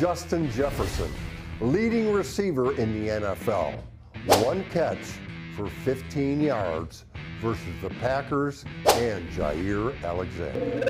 Justin Jefferson, leading receiver in the NFL. One catch for 15 yards versus the Packers and Jaire Alexander.